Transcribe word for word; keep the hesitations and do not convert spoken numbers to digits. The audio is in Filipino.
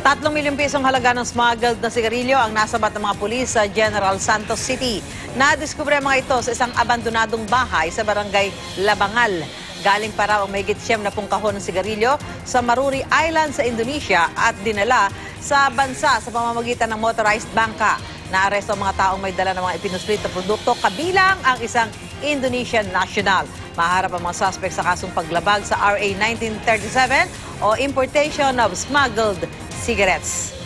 Tatlong milyong pisong halaga ng smuggled na sigarilyo ang nasabat ng mga pulis sa General Santos City. Nadiskubre mga ito sa isang abandonadong bahay sa barangay Labangal. Galing pa raw ang mahigit siyam na pung kahon ng sigarilyo sa Maruri Island sa Indonesia at dinala sa bansa sa pamamagitan ng motorized bangka. Naaresto ang mga taong may dala ng mga ipinuslit na produkto, kabilang ang isang Indonesian national. Maharap ang mga suspect sa kasong paglabag sa R A nineteen thirty-seven o importation of smuggled cigarettes.